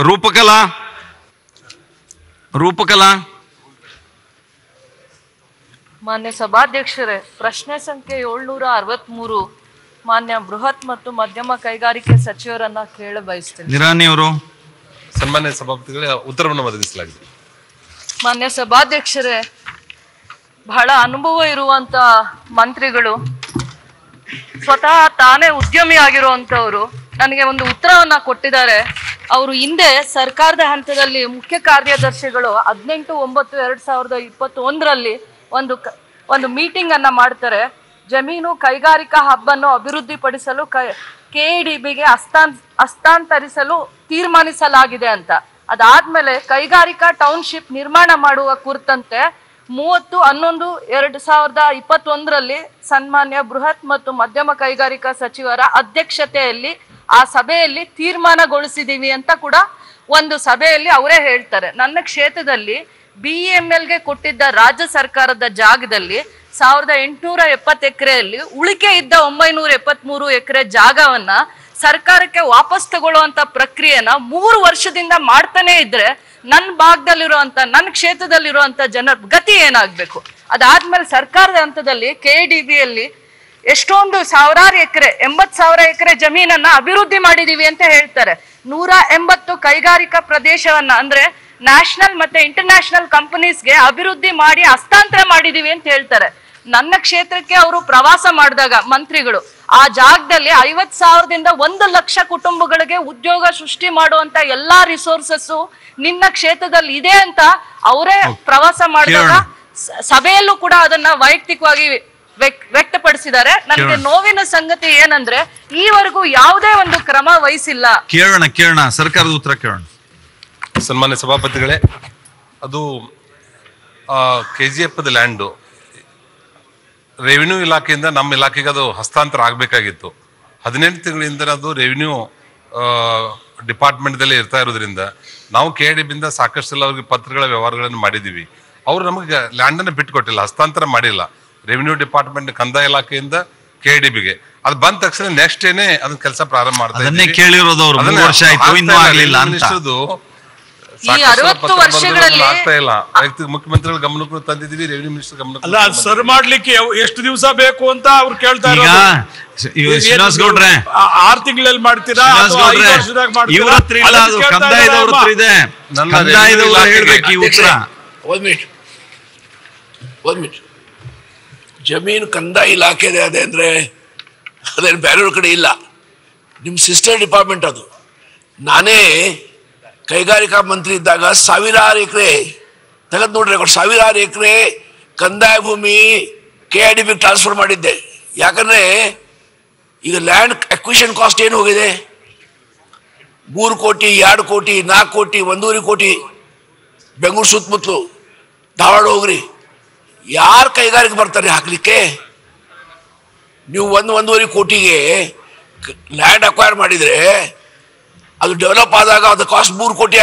रूपकला, रूपकला मान्य सभाध्यक्षरे प्रश्ने संख्ये 763 मान्य बृहत् मत्तु मध्यम कईगारिके सचिवरन्न केळि बयसुत्तेने निरानी अवरु सन्मान्य सभापतिगळे उत्तरवन्न ಒದಗಿಸಲಾಗಿದೆ मान्य सभाध्यक्षरे ಬಹಳ ಅನುಭವ ಇರುವಂತ ಮಂತ್ರಿಗಳು ಸ್ವತಃ ತಾನೇ ಉದ್ಯಮಿ ಆಗಿರುವಂತವರು ನನಗೆ ಒಂದು ಉತ್ತರವನ್ನ ಕೊಟ್ಟಿದ್ದಾರೆ ಅವರು ಹಿಂದೆ ಸರ್ಕಾರದ ಹಂತದಲ್ಲಿ ಮುಖ್ಯ ಕಾರ್ಯದರ್ಶಿಗಳು 18/9/2021 ರಲ್ಲಿ ಒಂದು ಮೀಟಿಂಗ್ ಅನ್ನು ಮಾಡುತ್ತಾರೆ ಜಮೀನು ಕೈಗಾರಿಕಾ ಹಬ್ ಅನ್ನು ಅಭಿವೃದ್ಧಿಪಡಿಸಲು ಕೆಡಿಬಿ ಗೆ ಹಸ್ತಾಂತರಿಸಲು ತೀರ್ಮಾನಿಸಲಾಗಿದೆ ಅಂತ ಅದಾದ್ಮೇಲೆ ಕೈಗಾರಿಕಾ ಟೌನ್‌ಶಿಪ್ ನಿರ್ಮಾಣ ಮಾಡುವ ಕುರಿತಂತೆ 30/11/2021 ರಲ್ಲಿ ಸನ್ಮಾನ್ಯ ಬೃಹತ್ ಮತ್ತು ಮಧ್ಯಮ ಕೈಗಾರಿಕಾ ಸಚಿವರ ಅಧ್ಯಕ್ಷತೆಯಲ್ಲಿ ಆ ಸಭೆಯಲ್ಲಿ ತೀರ್ಮಾನಗೊಳಿಸಿದೀವಿ ಅಂತ ಕೂಡ ಒಂದು ಸಭೆಯಲ್ಲಿ ಅವರೇ ಹೇಳ್ತಾರೆ ನನ್ನ ಕ್ಷೇತ್ರದಲ್ಲಿ ಬಿಎಂಎಲ್ ಗೆ ಕೊಟ್ಟಿದ್ದ ರಾಜ್ಯ ಸರ್ಕಾರದ ಜಾಗದಲ್ಲಿ 1870 ಎಕರೆಯಲ್ಲಿ ಉಳಿಕೆ ಇದ್ದ 973 ಎಕರೆ ಜಾಗವನ್ನ ಸರ್ಕಾರಕ್ಕೆ ವಾಪಸ್ ತಗೊಳ್ಳುವಂತ ಪ್ರಕ್ರಿಯೆನ 3 ವರ್ಷದಿಂದ ಮಾಡ್ತಾನೆ ಇದ್ರೆ ನನ್ನ ಭಾಗದಲ್ಲಿರುವಂತ ನನ್ನ ಕ್ಷೇತ್ರದಲ್ಲಿರುವಂತ ಜನರ ಗತಿ ಏನಾಗಬೇಕು ಅದಾದ್ಮೇಲೆ ಸರ್ಕಾರದ ಹಂತದಲ್ಲಿ ಕೆಡಿಬಿ ಯಲ್ಲಿ ಎಷ್ಟೊಂದು ಸಾವಿರಾರು ಎಕರೆ 80,000 ಎಕರೆ ಜಮೀನನ್ನ ಅಭಿವೃದ್ಧಿ ಮಾಡಿದೀವಿ ಅಂತ ಹೇಳ್ತಾರೆ 180 ಕೈಗಾರಿಕಾ ಪ್ರದೇಶವನ್ನ ಅಂದ್ರೆ ನ್ಯಾಷನಲ್ ಮತ್ತೆ ಇಂಟರ್ನ್ಯಾಷನಲ್ ಕಂಪನೀಸ್ ಗೆ ಅಭಿವೃದ್ಧಿ ಮಾಡಿ ಹಸ್ತಾಂತರ ಮಾಡಿದೀವಿ ಅಂತ ಹೇಳ್ತಾರೆ ನನ್ನ ಕ್ಷೇತ್ರಕ್ಕೆ ಅವರು ಪ್ರವಾಸ ಮಾಡಿದಾಗ ಮಂತ್ರಿಗಳು ಆ ಜಾಗದಲ್ಲಿ 50,000ರಿಂದ 1 ಲಕ್ಷ ಕುಟುಂಬಗಳಿಗೆ ಉದ್ಯೋಗ ಸೃಷ್ಟಿ ಮಾಡುವಂತ ಎಲ್ಲಾ ರಿಸೋರ್ಸಸ್ ನಿನ್ನ ಕ್ಷೇತ್ರದಲ್ಲಿ ಇದೆ ಅಂತ ಅವರೇ ಪ್ರವಾಸ ಮಾಡಿದಾಗ ಸಭೆಯಲ್ಲೂ ಕೂಡ ಅದನ್ನ ವೈಯಕ್ತಿಕವಾಗಿ ವ್ಯಕ್ತಪಡಿಸಿದ್ದಾರೆ ನನಗೆ ನೋವಿನ ಸಂಗತಿ ಏನಂದ್ರೆ ಈವರೆಗೂ ಯಾವುದೇ ಒಂದು ಕ್ರಮ ವಹಿಸಿಲ್ಲ ಕೇಳೋಣ ಸರ್ಕಾರದ ಉತ್ತರ ಕೇಳೋಣ ಸನ್ಮಾನ್ಯ ಸಭಾಪತಿಗಳೇ ಅದು KGF ದ ಲ್ಯಾಂಡ್ ರೆವಿನ್ಯೂ ಇಲಾಖೆಯಿಂದ ನಮ್ಮ ಇಲಾಖೆಗೆ ಅದು ಹಸ್ತಾಂತರ ಆಗಬೇಕಾಗಿತ್ತು 18 ತಿಂಗಳಿಂದ ಅದು ರೆವಿನ್ಯೂ ಡಿಪಾರ್ಟ್ಮೆಂಟ್ ದಲ್ಲಿ ಇರ್ತಾ ಇರೋದ್ರಿಂದ ನಾವು KDB ಯಿಂದ ಸಾಕಷ್ಟು ಅವರಿಗೆ ಪತ್ರಗಳ ವ್ಯವಹಾರಗಳನ್ನು ಮಾಡಿದೀವಿ ಅವರು ನಮಗೆ ಲ್ಯಾಂಡ್ ಅನ್ನು ಬಿಟ್ಕೊಟ್ಟಿಲ್ಲ ಹಸ್ತಾಂತರ ಮಾಡಿಲ್ಲ ರೆವಿನ್ಯೂ ಡಿಪಾರ್ಟ್ಮೆಂಟ್ ಕಂದಾಯ ಇಲಾಖೆಯಿಂದ KDB ಗೆ ಅದು ಬಂದ ತಕ್ಷಣ ನೆಕ್ಸ್ಟ್ ಏನೇ ಅದನ್ನ ಕೆಲಸ ಪ್ರಾರಂಭ ಮಾಡ್ತಾರೆ ಅದನ್ನೇ ಕೇಳಿರೋದು ಅವರು 3 ವರ್ಷ ಆಯ್ತು ಇನ್ನೂ ಆಗಲಿಲ್ಲ ಅಂತ ಈ 60 ವರ್ಷಗಳಲ್ಲಿ ಆಗ್ತಾ ಇಲ್ಲ ಮುಖ್ಯಮಂತ್ರಿಗಳ ಗಮನಕ್ಕೆ ತಂದಿದ್ದೀವಿ ರೆವಿನ್ಯೂ ಮಿನಿಸ್ಟರ್ ಗಮನಕ್ಕೆ ಅಲ್ಲ ಸರ್ ಮಾಡ್ಲಿಕ್ಕೆ ಎಷ್ಟು ದಿವಸ ಬೇಕು ಅಂತ ಅವರು ಕೇಳ್ತಾ ಇರೋದು ಈಗ ಶ್ರೀನಿವಾಸ ಗೌಡ್ರೆ 6 ತಿಂಗಳಲ್ಲಿ ಮಾಡ್ತೀರಾ ಅಥವಾ 5 ವರ್ಷದಾಗ ಮಾಡ್ತೀರಾ ಇವರ ಹತ್ರ ಇಲ್ಲ ಅದು ಕಂದಾಯದವರ ಹತ್ರ ಇದೆ ಕಂದಾಯದವರು ಹೇಳಬೇಕು ಈ ಉತ್ತರ ಒಂದು ಮಿನಿಟ್ ಜಮೀನು ಕಂದಾಯ ಇಲಾಖೆ ಇದೆ ಅಂದರೆ ಅದೇನು ಬೇರೆಯವ್ರ ಕಡೆ ಇಲ್ಲ ನಿಮ್ಮ ಸಿಸ್ಟರ್ ಡಿಪಾರ್ಟ್ಮೆಂಟ್ ಅದು ನಾನೇ ಕೈಗಾರಿಕಾ ಮಂತ್ರಿ ಇದ್ದಾಗ 1,000 ಎಕರೆ ತೆಗೆದು ನೋಡ್ರಿ 1,000 ಎಕರೆ ಕಂದಾಯ ಭೂಮಿ KDB ಟ್ರಾನ್ಸ್ಫರ್ ಮಾಡಿದ್ದೆ ಯಾಕಂದರೆ ಈಗ ಲ್ಯಾಂಡ್ ಅಕ್ವಿಷನ್ ಕಾಸ್ಟ್ ಏನು ಹೋಗಿದೆ 3 ಕೋಟಿ 2 ಕೋಟಿ 4 ಕೋಟಿ 1.5 ಕೋಟಿ ಬೆಂಗಳೂರು ಸುತ್ತಮುತ್ತಲು ಧಾರವಾಡ ಹೋಗ್ರಿ ಯಾರು ಕೈಗಾರಿಕೆ ಬರ್ತಾರೆ ಹಾಕಲಿಕ್ಕೆ ನೀವು 1.5 ಕೋಟಿಗೆ ಲ್ಯಾಂಡ್ ಅಕ್ವೈರ್ ಮಾಡಿದರೆ ಅದು ಡೆವಲಪ್ ಆದಾಗ ಅದು ಕಾಸ್ಟ್ 3 ಕೋಟಿ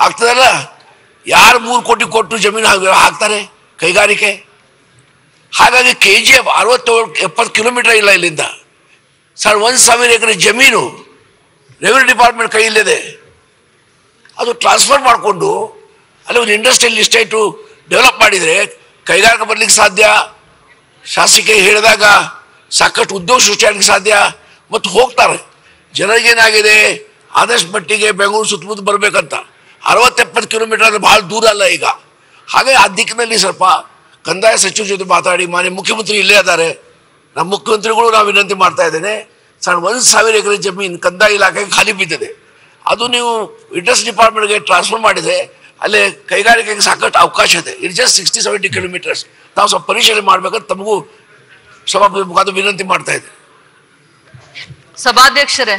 ಆಗ್ತದಲ್ಲ ಯಾರು 3 ಕೋಟಿ ಕೊಟ್ಟು ಜಮೀನು ಹಾಕ್ತಾರೆ ಕೈಗಾರಿಕೆ ಹಾಗಾಗಿ KGF 60-70 ಕಿಲೋಮೀಟರ್ ಇಲ್ಲ ಇಲ್ಲಿಂದ 1,000 ಎಕರೆ ಜಮೀನು ರೆವಿನ್ಯೂ ಡಿಪಾರ್ಟ್ಮೆಂಟ್ ಕೈಯಲ್ಲಿದೆ ಅದು ಟ್ರಾನ್ಸ್ಫರ್ ಮಾಡಿಕೊಂಡು ಅಲ್ಲಿ ಒಂದು ಇಂಡಸ್ಟ್ರಿಯಲ್ ಇಸ್ಟೇಟು ಡೆವಲಪ್ ಮಾಡಿದರೆ ಕೈಗಾರಿಕೆ ಬರಲಿಕ್ಕೆ ಸಾಧ್ಯ ಶಾಸಕರು ಹೇಳಿದಾಗ ಸಾಕಷ್ಟು ಉದ್ಯೋಗ ಸೃಷ್ಟಿಯಾಗಲಿಕ್ಕೆ ಸಾಧ್ಯ ಮತ್ತು ಹೋಗ್ತಾರೆ ಜನರಿಗೇನಾಗಿದೆ ಆದಷ್ಟು ಮಟ್ಟಿಗೆ ಬೆಂಗಳೂರು ಸುತ್ತಮುತ್ತ ಬರಬೇಕಂತ 60-70 ಕಿಲೋಮೀಟರ್ ಅಂದರೆ ಭಾಳ ದೂರ ಅಲ್ಲ ಈಗ ಹಾಗೆ ಆ ದಿಕ್ಕಿನಲ್ಲಿ ಸ್ವಲ್ಪ ಕಂದಾಯ ಸಚಿವ ಜೊತೆ ಮಾತಾಡಿ ಮಾನ್ಯ ಮುಖ್ಯಮಂತ್ರಿ ಇಲ್ಲೇ ಇದ್ದಾರೆ ನಮ್ಮ ಮುಖ್ಯಮಂತ್ರಿಗಳು ನಾವು ವಿನಂತಿ ಮಾಡ್ತಾ ಇದ್ದೇನೆ 1,000 ಎಕರೆ ಜಮೀನು ಕಂದಾಯ ಇಲಾಖೆಗೆ ಖಾಲಿ ಬಿದ್ದಿದೆ ಅದು ನೀವು ಇಂಡಸ್ಟ್ರಿ ಡಿಪಾರ್ಟ್ಮೆಂಟ್ಗೆ ಟ್ರಾನ್ಸ್ಫರ್ ಮಾಡಿದರೆ ಅಲ್ಲೇ ಕೈಗಾರಿಕೆಗೆ ಸಾಕಷ್ಟು ಅವಕಾಶ ಇದೆ ಇಟ್ಸ್ ಜಸ್ಟ್ 60-70 ಕಿಲೋಮೀಟರ್ಸ್ ನಾವು ಸ್ವಲ್ಪ ಪರಿಶೀಲನೆ ಮಾಡಬೇಕಂತ ತಮಗೂ ಸಭಾಪತಿ ಮುಖಾಂತರ ವಿನಂತಿ ಮಾಡ್ತಾ ಇದ್ದೆ ಸಭಾಧ್ಯಕ್ಷರೇ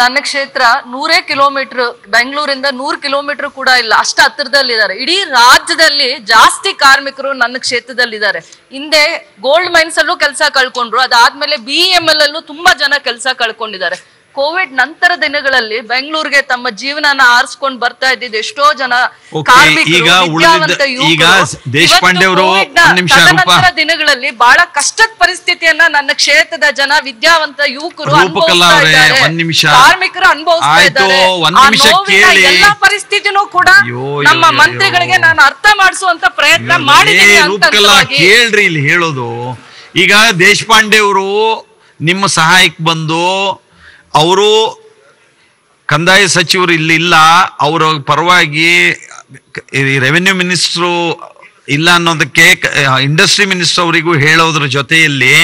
ನನ್ನ ಕ್ಷೇತ್ರ 100 ಕಿಲೋಮೀಟರ್ ಬೆಂಗಳೂರಿಂದ 100 ಕಿಲೋಮೀಟರ್ ಕೂಡ ಇಲ್ಲ ಅಷ್ಟು ಹತ್ತಿರದಲ್ಲಿದ್ದಾರೆ ಇಡೀ ರಾಜ್ಯದಲ್ಲಿ ಜಾಸ್ತಿ ಕಾರ್ಮಿಕರು ನನ್ನ ಕ್ಷೇತ್ರದಲ್ಲಿದ್ದಾರೆ ಹಿಂದೆ ಗೋಲ್ಡ್ ಮೈನ್ಸ್ ಅಲ್ಲೂ ಕೆಲಸ ಕಳ್ಕೊಂಡ್ರು ಅದಾದ್ಮೇಲೆ BEML ಅಲ್ಲೂ ತುಂಬಾ ಜನ ಕೆಲಸ ಕಳ್ಕೊಂಡಿದ್ದಾರೆ ಕೋವಿಡ್ ನಂತರ ದಿನಗಳಲ್ಲಿ ಬೆಂಗಳೂರಿಗೆ ತಮ್ಮ ಜೀವನನ ಆರಿಸಿಕೊಂಡು ಬರ್ತಾ ಇದ್ದಿದ್ದು ಎಷ್ಟೋ ಜನ ಕಾರ್ಮಿಕರು ವಿದ್ಯಾವಂತ ಯುವಕರು ನಂತರ ದಿನಗಳಲ್ಲಿ ಬಹಳ ಕಷ್ಟದ ಪರಿಸ್ಥಿತಿಯನ್ನ ನನ್ನ ಕ್ಷೇತ್ರದ ಜನ ವಿದ್ಯಾವಂತ ಯುವಕರು ಅನುಭವಿಸ್ತಾ ಇದ್ದಾರೆ, ಕಾರ್ಮಿಕರು ಅನುಭವಿಸ್ತಾ ಇದ್ದಾರೆ. ಎಲ್ಲಾ ಪರಿಸ್ಥಿತಿನೂ ಕೂಡ ನಮ್ಮ ಮಂತ್ರಿಗಳಿಗೆ ನಾನು ಅರ್ಥ ಮಾಡಿಸುವಂತ ಪ್ರಯತ್ನ ಮಾಡಿದ್ದೀನಿ ಅಂತ ಕೇಳ್ರಿ. ಇಲ್ಲಿ ಹೇಳೋದು ಈಗ ದೇಶಪಾಂಡೆಯವರು ನಿಮ್ಮ ಸಹಾಯಕ್ಕೆ ಬಂದು ಅವರು ಕಂದಾಯ ಸಚಿವರು ಇಲ್ಲಿ ಇಲ್ಲ, ಅವರ ಪರವಾಗಿ ರೆವೆನ್ಯೂ ಮಿನಿಸ್ಟ್ರು ಇಲ್ಲ ಅನ್ನೋದಕ್ಕೆ ಇಂಡಸ್ಟ್ರಿ ಮಿನಿಸ್ಟರ್ ಅವರಿಗೂ ಹೇಳೋದ್ರ ಜೊತೆಯಲ್ಲಿ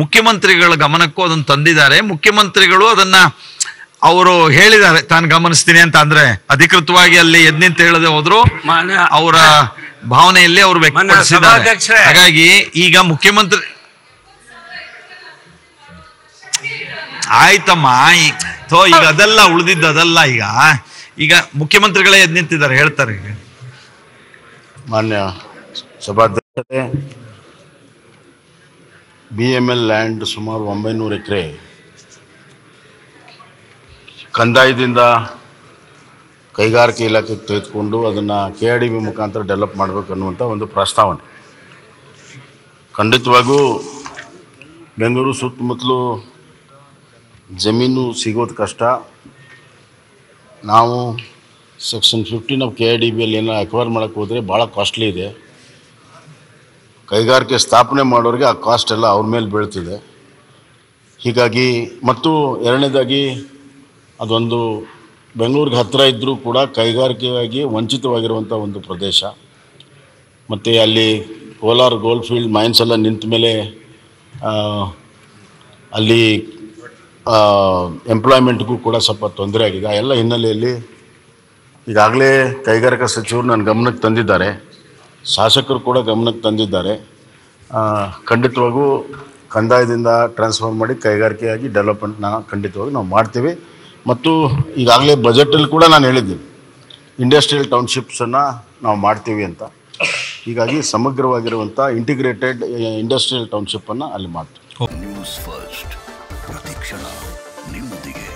ಮುಖ್ಯಮಂತ್ರಿಗಳ ಗಮನಕ್ಕೂ ಅದನ್ನು ತಂದಿದ್ದಾರೆ. ಮುಖ್ಯಮಂತ್ರಿಗಳು ಅದನ್ನು ಅವರು ಹೇಳಿದ್ದಾರೆ, ತಾನು ಗಮನಿಸ್ತೀನಿ ಅಂತ. ಅಂದ್ರೆ ಅಧಿಕೃತವಾಗಿ ಅಲ್ಲಿ ಎದ್ ನಿಂತ ಹೇಳದೆ ಹೋದ್ರು, ಅವರ ಭಾವನೆಯಲ್ಲಿ ಅವರು ವ್ಯಕ್ತಪಡಿಸಿದ್ದಾರೆ. ಹಾಗಾಗಿ ಈಗ ಮುಖ್ಯಮಂತ್ರಿ ಆಯ್ತಮ್ಮ, ಈಗ ಅದೆಲ್ಲ ಉಳಿದಿದ್ದ ಅದಲ್ಲ, ಈಗ ಈಗ ಮುಖ್ಯಮಂತ್ರಿಗಳೇ ಎದ್ ನಿಂತಿದ್ದಾರೆ, ಹೇಳ್ತಾರೆ. ಈಗ ಮಾನ್ಯ ಸಭಾಧ್ಯಕ್ಷರೇ, BML ಲ್ಯಾಂಡ್ ಸುಮಾರು 900 ಎಕರೆ ಕಂದಾಯದಿಂದ ಕೈಗಾರಿಕೆ ಇಲಾಖೆಗೆ ತೆಗೆದುಕೊಂಡು ಅದನ್ನು KIDB ಮುಖಾಂತರ ಡೆವಲಪ್ ಮಾಡಬೇಕು ಅನ್ನುವಂಥ ಒಂದು ಪ್ರಸ್ತಾವನೆ. ಖಂಡಿತವಾಗೂ ಬೆಂಗಳೂರು ಸುತ್ತಮುತ್ತಲೂ ಜಮೀನು ಸಿಗೋದು ಕಷ್ಟ. ನಾವು ಸೆಕ್ಷನ್ 15 ನಾವು KIDBಯಲ್ಲಿ ಏನೋ ಅಕ್ವೈರ್ ಮಾಡೋಕ್ಕೆ ಹೋದರೆ ಭಾಳ ಕಾಸ್ಟ್ಲಿ ಇದೆ. ಕೈಗಾರಿಕೆ ಸ್ಥಾಪನೆ ಮಾಡೋರಿಗೆ ಆ ಕಾಸ್ಟ್ ಎಲ್ಲ ಅವ್ರ ಮೇಲೆ ಬೀಳ್ತಿದೆ. ಹೀಗಾಗಿ ಮತ್ತು ಎರಡನೇದಾಗಿ ಅದೊಂದು ಬೆಂಗಳೂರಿಗೆ ಹತ್ತಿರ ಇದ್ದರೂ ಕೂಡ ಕೈಗಾರಿಕೆಯಾಗಿ ವಂಚಿತವಾಗಿರುವಂಥ ಒಂದು ಪ್ರದೇಶ. ಮತ್ತು ಅಲ್ಲಿ ಕೋಲಾರ ಗೋಲ್ಡ್ ಫೀಲ್ಡ್ ಮೈನ್ಸ್ ಎಲ್ಲ ನಿಂತ ಮೇಲೆ ಅಲ್ಲಿ ಎಂಪ್ಲಾಯ್ಮೆಂಟ್ಗೂ ಕೂಡ ಸ್ವಲ್ಪ ತೊಂದರೆ ಆಗಿದೆ. ಆ ಎಲ್ಲ ಹಿನ್ನೆಲೆಯಲ್ಲಿ ಈಗಾಗಲೇ ಕೈಗಾರಿಕಾ ಸಚಿವರು ನನ್ನ ಗಮನಕ್ಕೆ ತಂದಿದ್ದಾರೆ, ಶಾಸಕರು ಕೂಡ ಗಮನಕ್ಕೆ ತಂದಿದ್ದಾರೆ. ಖಂಡಿತವಾಗೂ ಕಂದಾಯದಿಂದ ಟ್ರಾನ್ಸ್ಫರ್ ಮಾಡಿ ಕೈಗಾರಿಕೆಯಾಗಿ ಡೆವಲಪ್ಮೆಂಟ್ನ ಖಂಡಿತವಾಗಿ ನಾವು ಮಾಡ್ತೀವಿ. ಮತ್ತು ಈಗಾಗಲೇ ಬಜೆಟಲ್ಲಿ ಕೂಡ ನಾನು ಹೇಳಿದ್ದೀನಿ, ಇಂಡಸ್ಟ್ರಿಯಲ್ ಟೌನ್ಶಿಪ್ಸನ್ನು ನಾವು ಮಾಡ್ತೀವಿ ಅಂತ. ಹೀಗಾಗಿ ಸಮಗ್ರವಾಗಿರುವಂಥ ಇಂಟಿಗ್ರೇಟೆಡ್ ಇಂಡಸ್ಟ್ರಿಯಲ್ ಟೌನ್ಶಿಪ್ಪನ್ನು ಅಲ್ಲಿ ಮಾಡ್ತೀವಿ. ನ್ಯೂಸ್ ಫಸ್ಟ್ ಪ್ರತಿಕ್ಷಣ ನಿಮ್ಮೊಂದಿಗೆ.